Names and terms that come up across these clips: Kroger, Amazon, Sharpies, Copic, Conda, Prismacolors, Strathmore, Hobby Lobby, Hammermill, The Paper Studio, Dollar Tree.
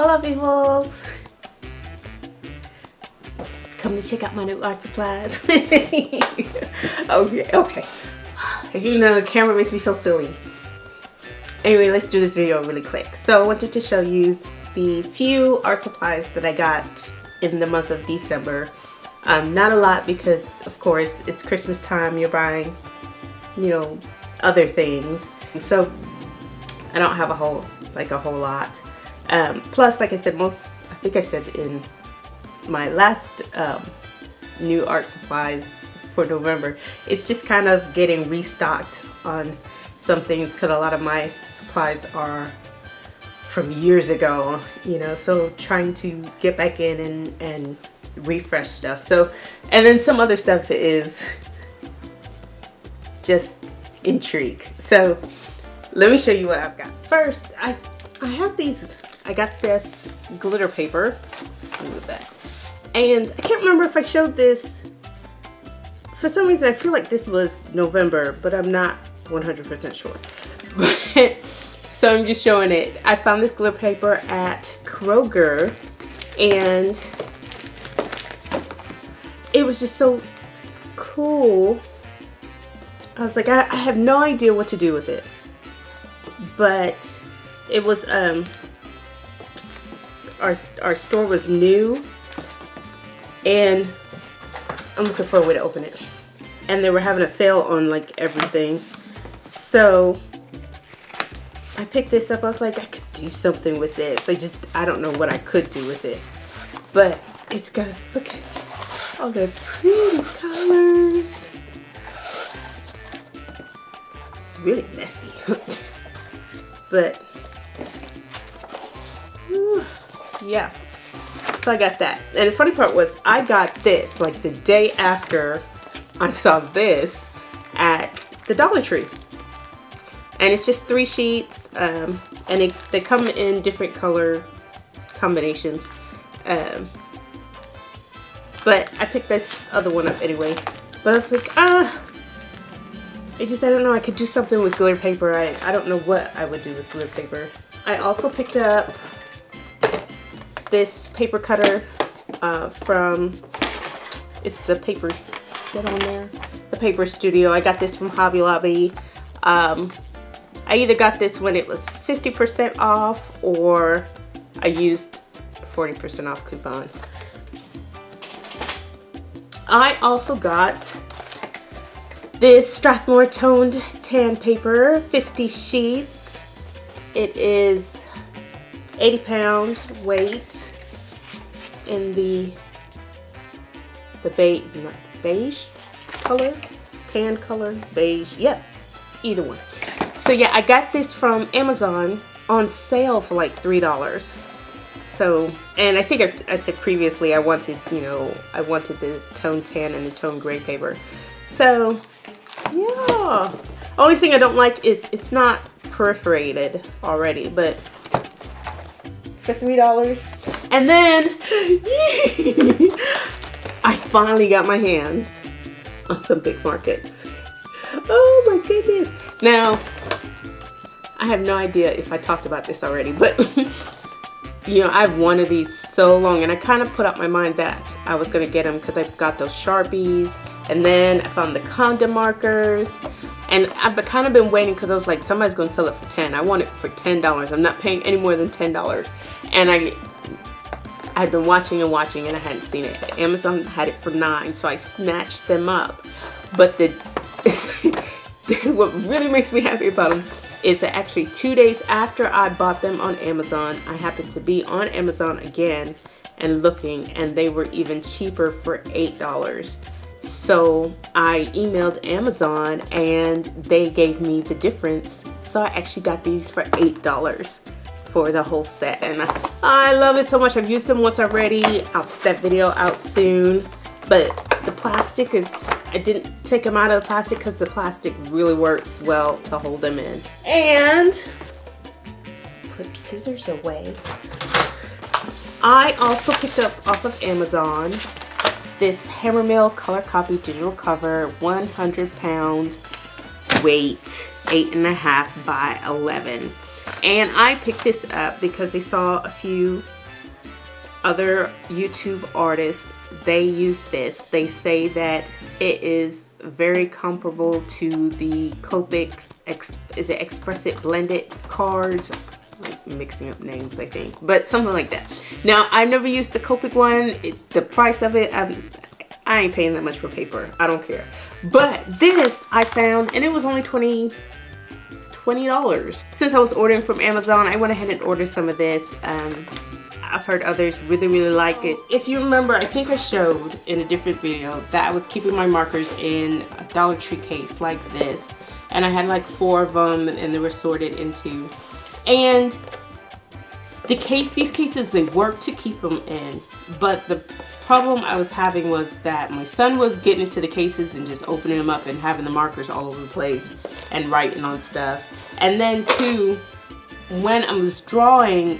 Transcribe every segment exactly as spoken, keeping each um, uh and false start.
Hola peoples! Come to check out my new art supplies. okay, okay. You know, the camera makes me feel silly. Anyway, let's do this video really quick. So I wanted to show you the few art supplies that I got in the month of December. Um, not a lot because, of course, it's Christmas time. You're buying, you know, other things. So I don't have a whole, like a whole lot. Um, plus, like I said, most, I think I said in my last um, new art supplies for November, it's just kind of getting restocked on some things because a lot of my supplies are from years ago, you know, so trying to get back in and, and refresh stuff. So, and then some other stuff is just intrigue. So let me show you what I've got. First, I, I have these, I got this glitter paper. Move that. And I can't remember if I showed this. For some reason, I feel like this was November, but I'm not one hundred percent sure. But, so I'm just showing it. I found this glitter paper at Kroger, and it was just so cool. I was like, I, I have no idea what to do with it, but it was um. Our, our store was new, and I'm looking for a way to open it, and they were having a sale on like everything, so I picked this up. I was like, I could do something with this. I just I don't know what I could do with it, but it's got, look at all the pretty colors. It's really messy. But whew. Yeah, so I got that. And the funny part was I got this like the day after I saw this at the Dollar Tree. And it's just three sheets, um, and it, they come in different color combinations. Um, but I picked this other one up anyway. But I was like, ah, I just, I don't know, I could do something with glitter paper. I, I don't know what I would do with glitter paper. I also picked up this paper cutter uh, from, it's the paper, sit on there? The Paper Studio. I got this from Hobby Lobby. Um, I either got this when it was fifty percent off, or I used forty percent off coupon. I also got this Strathmore toned tan paper, fifty sheets. It is eighty pound weight in the the beige, not beige color, tan color, beige, yep, yeah, either one. So yeah, I got this from Amazon on sale for like three dollars. So, and I think I, I said previously I wanted, you know, I wanted the tone tan and the tone gray paper. So yeah, only thing I don't like is it's not perforated already, but for three dollars. And then I finally got my hands on some big markets. Oh my goodness. Now I have no idea if I talked about this already, but you know, I've wanted these so long, and I kind of put up my mind that I was gonna get them because I got those Sharpies, and then I found the Conda markers. And I've kind of been waiting because I was like, somebody's going to sell it for ten dollars. I want it for ten dollars. I'm not paying any more than ten dollars. And I, I've been watching and watching, and I hadn't seen it. Amazon had it for nine dollars, so I snatched them up. But the what really makes me happy about them is that actually two days after I bought them on Amazon, I happened to be on Amazon again and looking, and they were even cheaper for eight dollars. So I emailed Amazon and they gave me the difference. So I actually got these for eight dollars for the whole set. And I, I love it so much. I've used them once already. I'll put that video out soon. But the plastic is, I didn't take them out of the plastic because the plastic really works well to hold them in. And let's put scissors away. I also picked up off of Amazon this Hammermill color copy digital cover, one hundred pound weight, eight and a half by eleven. And I picked this up because I saw a few other YouTube artists, they use this. They say that it is very comparable to the Copic, is it Express It Blended cards? Like mixing up names, I think, but something like that. Now, I've never used the Copic one. It, the price of it, I've, I ain't paying that much for paper. I don't care. But this I found, and it was only twenty dollars. Since I was ordering from Amazon, I went ahead and ordered some of this. Um, I've heard others really, really like it. If you remember, I think I showed in a different video that I was keeping my markers in a Dollar Tree case like this. And I had like four of them, and they were sorted into. And the case, these cases, they work to keep them in, but the problem I was having was that my son was getting into the cases and just opening them up and having the markers all over the place and writing on stuff. And then too, when I was drawing,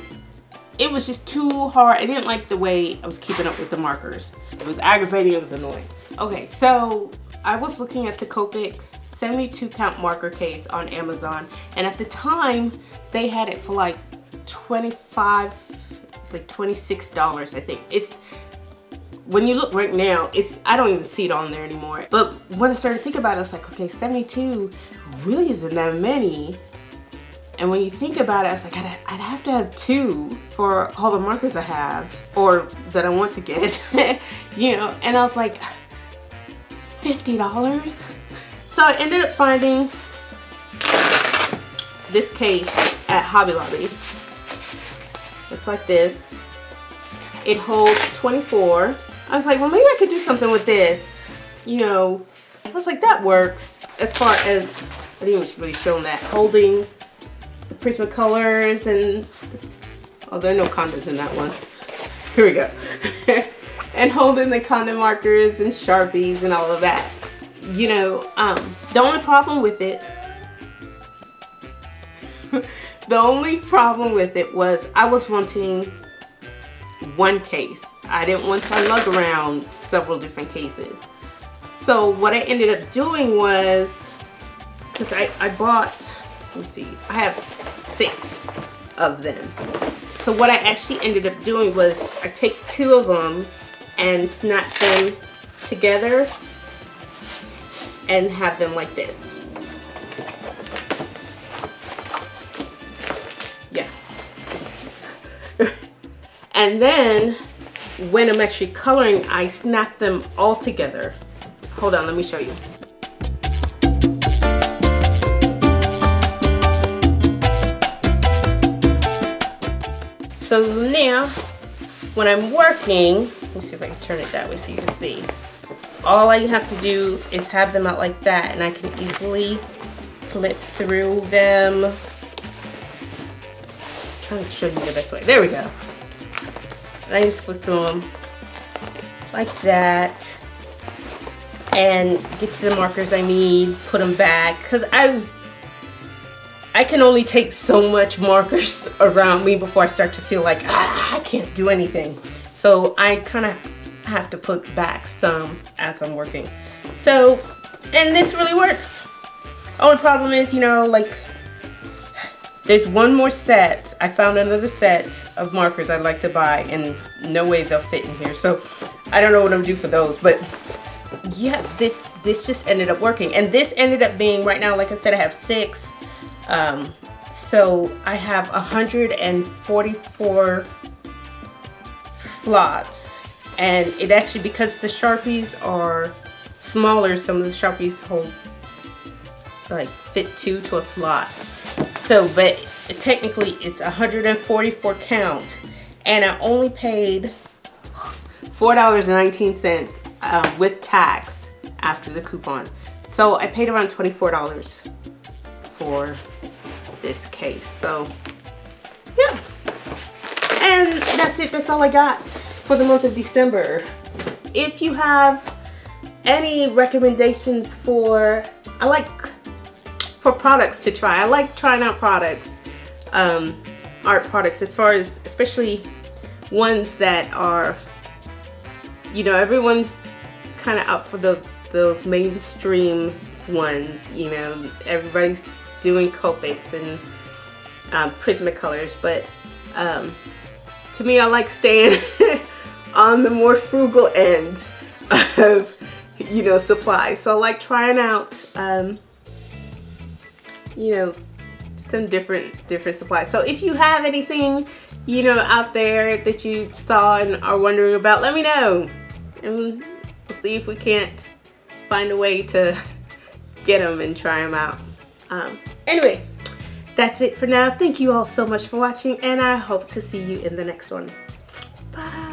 it was just too hard. I didn't like the way I was keeping up with the markers. It was aggravating, it was annoying. Okay, so I was looking at the Copic seventy-two count marker case on Amazon, and at the time they had it for like twenty-five like twenty-six dollars, I think. It's, when you look right now, it's, I don't even see it on there anymore. But when I started thinking about it, I was like, okay, seventy-two really isn't that many. And when you think about it, I was like, I'd, I'd have to have two for all the markers I have or that I want to get, you know. And I was like, fifty dollars? So I ended up finding this case at Hobby Lobby. It's like this. It holds twenty-four. I was like, well, maybe I could do something with this. You know, I was like, that works. As far as, I didn't even really show that. Holding the Prismacolors and, oh, there are no Condas in that one. Here we go. And holding the Conda markers and Sharpies and all of that. You know, um, the only problem with it, the only problem with it was I was wanting one case. I didn't want to lug around several different cases. So what I ended up doing was, because I, I bought, let's see, I have six of them. So what I actually ended up doing was I take two of them and snap them together and have them like this. Yeah. And then when I'm actually coloring, I snap them all together. Hold on, let me show you. So now when I'm working, let me see if I can turn it that way so you can see. All I have to do is have them out like that, and I can easily flip through them. I'm trying to show you the best way. There we go. And I just flip through them like that and get to the markers I need, put them back, because I, I can only take so much markers around me before I start to feel like, ah, I can't do anything. So I kind of have to put back some as I'm working. So, and this really works. Only problem is, you know, like, there's one more set. I found another set of markers I'd like to buy, and no way they'll fit in here. So I don't know what I'm gonna do for those, but yeah, this this just ended up working. And this ended up being, right now, like I said, I have six. Um, so I have one hundred forty-four slots. And it actually, because the Sharpies are smaller, some of the Sharpies hold, like, fit two to a slot. So, but technically it's one hundred forty-four count. And I only paid four dollars and nineteen cents uh, with tax after the coupon. So I paid around twenty-four dollars for this case. So, yeah. And that's it, that's all I got for the month of December. If you have any recommendations for, I like for products to try. I like trying out products, um, art products, as far as, especially ones that are, you know, everyone's kind of out for the those mainstream ones. You know, everybody's doing Copics and um, Prismacolors, but um, to me I like staying on the more frugal end of, you know, supplies. So I like trying out, um, you know, some different different supplies. So if you have anything, you know, out there that you saw and are wondering about, let me know, and we'll see if we can't find a way to get them and try them out. Um, anyway, that's it for now. Thank you all so much for watching, and I hope to see you in the next one. Bye.